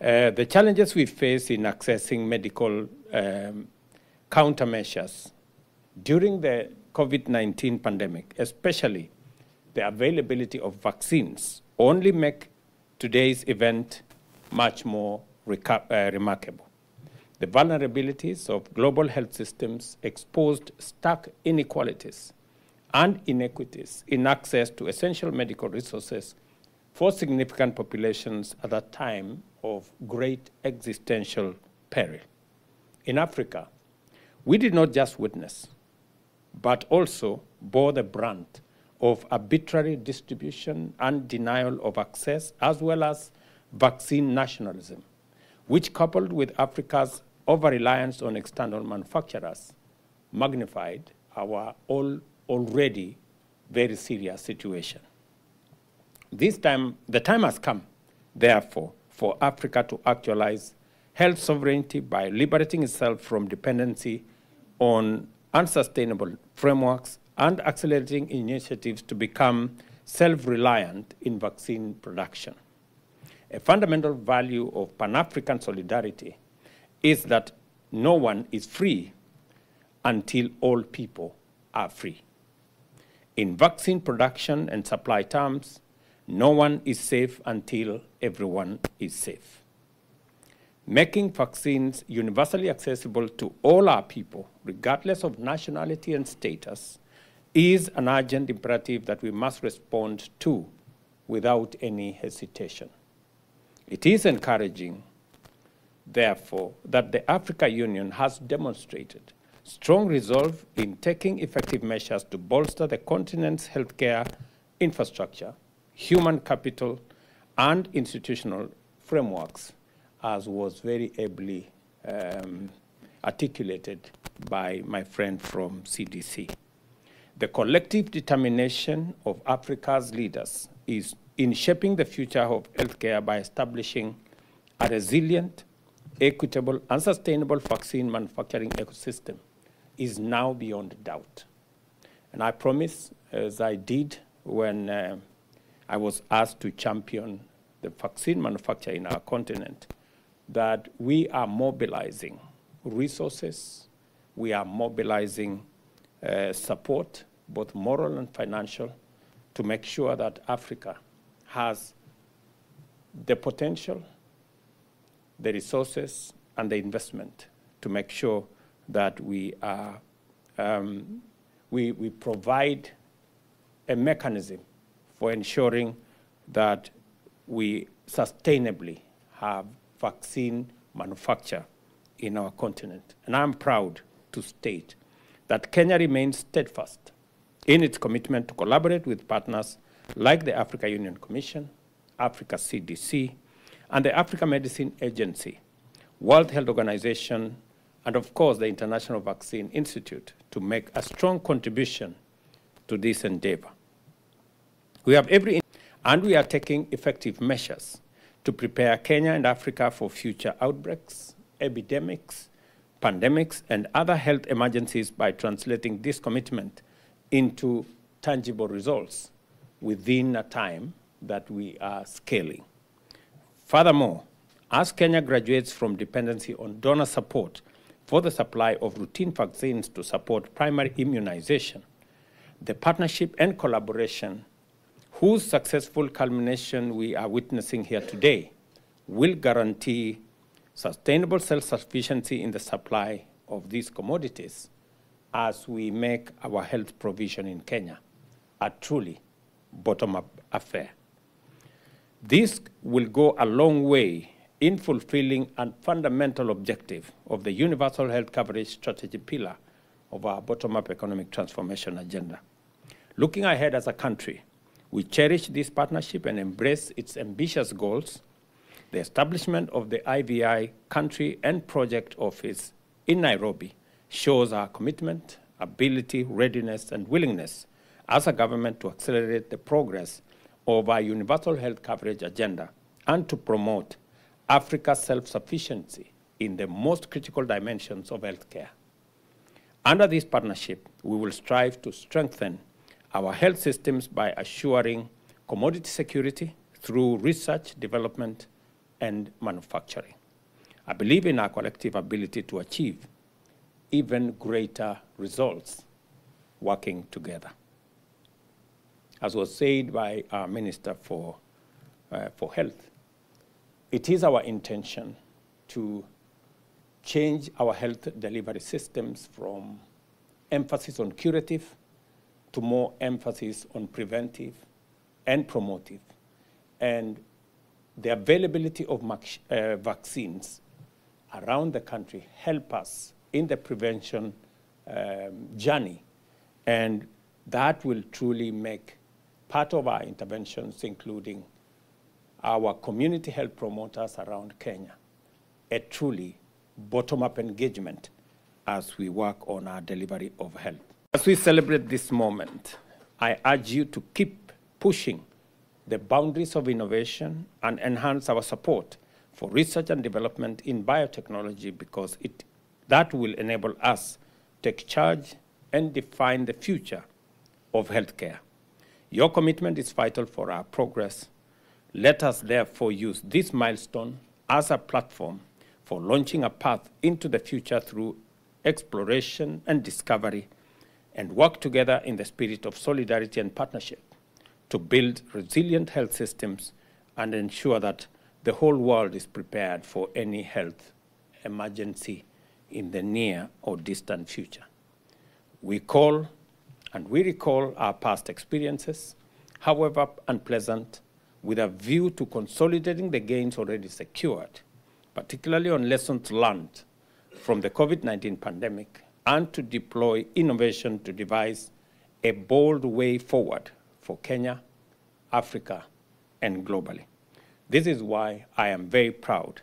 The challenges we face in accessing medical countermeasures during the COVID-19 pandemic, especially the availability of vaccines, only make today's event much more remarkable. The vulnerabilities of global health systems exposed stark inequalities and inequities in access to essential medical resources for significant populations at a time of great existential peril. In Africa, we did not just witness, but also bore the brunt of arbitrary distribution and denial of access, as well as vaccine nationalism, which, coupled with Africa's over-reliance on external manufacturers, magnified our already very serious situation. The time has come, therefore, for Africa to actualize health sovereignty by liberating itself from dependency on unsustainable frameworks and accelerating initiatives to become self-reliant in vaccine production. A fundamental value of Pan-African solidarity is that no one is free until all people are free. In vaccine production and supply terms, no one is safe until everyone is safe. Making vaccines universally accessible to all our people, regardless of nationality and status, is an urgent imperative that we must respond to without any hesitation. It is encouraging, therefore, that the African Union has demonstrated strong resolve in taking effective measures to bolster the continent's healthcare infrastructure, human capital, and institutional frameworks, as was very ably articulated by my friend from CDC. The collective determination of Africa's leaders is in shaping the future of healthcare by establishing a resilient, equitable, and sustainable vaccine manufacturing ecosystem is now beyond doubt. And I promise, as I did when I was asked to champion the vaccine manufacture in our continent, that we are mobilizing resources, we are mobilizing support, both moral and financial, to make sure that Africa has the potential, the resources, and the investment to make sure that we are, we provide a mechanism for ensuring that we sustainably have vaccine manufacture in our continent. And I'm proud to state that Kenya remains steadfast in its commitment to collaborate with partners like the African Union Commission, Africa CDC, and the African Medicines Agency, World Health Organization, and of course the International Vaccine Institute to make a strong contribution to this endeavor. We have every, and we are taking effective measures to prepare Kenya and Africa for future outbreaks, epidemics, pandemics, and other health emergencies by translating this commitment into tangible results within a time that we are scaling. Furthermore, as Kenya graduates from dependency on donor support for the supply of routine vaccines to support primary immunization, the partnership and collaboration whose successful culmination we are witnessing here today will guarantee sustainable self-sufficiency in the supply of these commodities as we make our health provision in Kenya a truly bottom-up affair. This will go a long way in fulfilling a fundamental objective of the universal health coverage strategy pillar of our bottom-up economic transformation agenda. Looking ahead as a country, we cherish this partnership and embrace its ambitious goals. The establishment of the IVI Country and Project Office in Nairobi shows our commitment, ability, readiness, and willingness as a government to accelerate the progress of our universal health coverage agenda and to promote Africa's self-sufficiency in the most critical dimensions of healthcare. Under this partnership, we will strive to strengthen our health systems by assuring commodity security through research, development, and manufacturing. I believe in our collective ability to achieve even greater results working together. As was said by our Minister for Health, it is our intention to change our health delivery systems from emphasis on curative to more emphasis on preventive and promotive, and the availability of vaccines around the country help us in the prevention journey, and that will truly make part of our interventions, including our community health promoters around Kenya, a truly bottom-up engagement as we work on our delivery of health. As we celebrate this moment, I urge you to keep pushing the boundaries of innovation and enhance our support for research and development in biotechnology, because that will enable us to take charge and define the future of healthcare. Your commitment is vital for our progress. Let us therefore use this milestone as a platform for launching a path into the future through exploration and discovery, and work together in the spirit of solidarity and partnership to build resilient health systems and ensure that the whole world is prepared for any health emergency in the near or distant future. We call and we recall our past experiences, however unpleasant, with a view to consolidating the gains already secured, particularly on lessons learned from the COVID-19 pandemic, and to deploy innovation to devise a bold way forward for Kenya, Africa, and globally. This is why I am very proud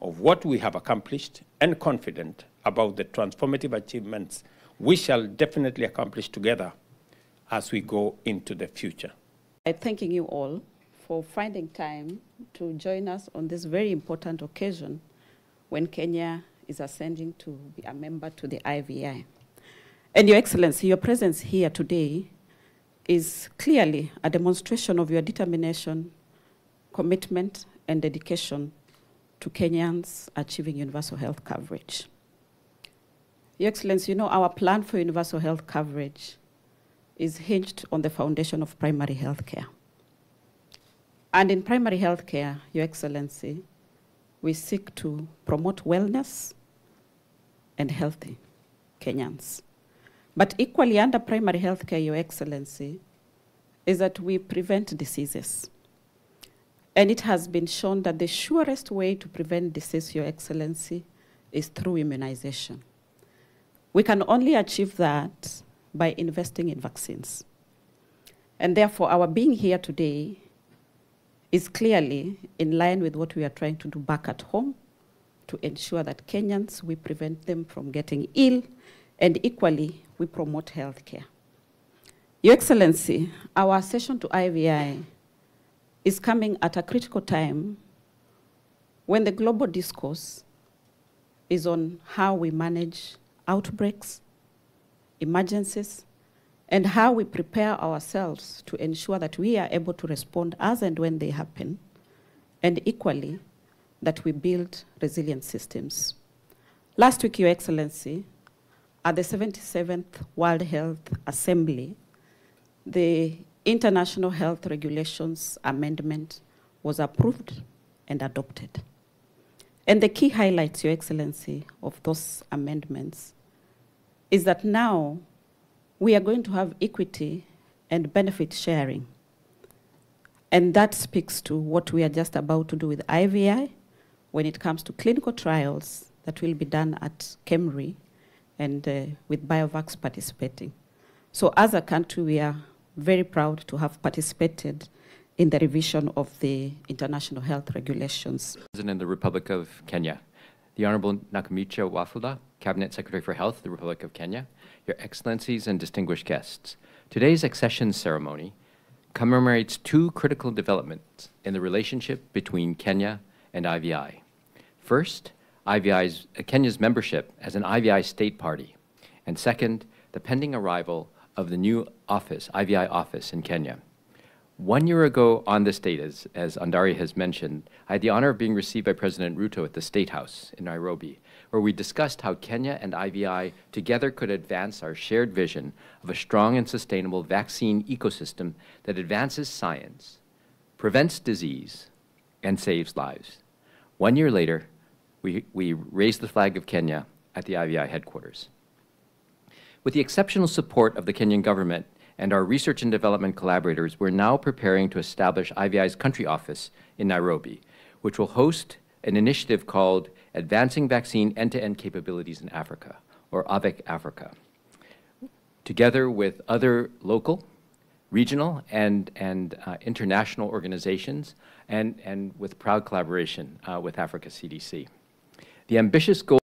of what we have accomplished and confident about the transformative achievements we shall definitely accomplish together as we go into the future. I'm thanking you all for finding time to join us on this very important occasion when Kenya is ascending to be a member to the IVI. And Your Excellency, your presence here today is clearly a demonstration of your determination, commitment, and dedication to Kenyans achieving universal health coverage. Your Excellency, you know our plan for universal health coverage is hinged on the foundation of primary health care. And in primary health care, Your Excellency, we seek to promote wellness and healthy Kenyans. But equally under primary health care, Your Excellency, is that we prevent diseases. And it has been shown that the surest way to prevent disease, Your Excellency, is through immunization. We can only achieve that by investing in vaccines. And therefore, our being here today is clearly in line with what we are trying to do back at home to ensure that Kenyans, we prevent them from getting ill, and equally, we promote health care. Your Excellency, our accession to IVI is coming at a critical time when the global discourse is on how we manage outbreaks, emergencies, and how we prepare ourselves to ensure that we are able to respond as and when they happen, and equally, that we build resilient systems. Last week, Your Excellency, at the 77th World Health Assembly, the International Health Regulations Amendment was approved and adopted. And the key highlights, Your Excellency, of those amendments is that now we are going to have equity and benefit sharing. And that speaks to what we are just about to do with IVI when it comes to clinical trials that will be done at KEMRI and with Biovax participating. So as a country, we are very proud to have participated in the revision of the International Health Regulations. President of the Republic of Kenya, the Honorable Nakamicha Wafula, Cabinet Secretary for Health, the Republic of Kenya, Your Excellencies and distinguished guests. Today's accession ceremony commemorates two critical developments in the relationship between Kenya and IVI. First, Kenya's membership as an IVI state party, and second, the pending arrival of the new IVI office in Kenya. 1 year ago on this date, as Andari has mentioned, I had the honor of being received by President Ruto at the State House in Nairobi, where we discussed how Kenya and IVI together could advance our shared vision of a strong and sustainable vaccine ecosystem that advances science, prevents disease, and saves lives. 1 year later, we raised the flag of Kenya at the IVI headquarters. With the exceptional support of the Kenyan government and our research and development collaborators, we're now preparing to establish IVI's country office in Nairobi, which will host an initiative called Advancing Vaccine End-to-End Capabilities in Africa, or AVEC Africa, together with other local, regional, and international organizations, and with proud collaboration with Africa CDC. The ambitious goal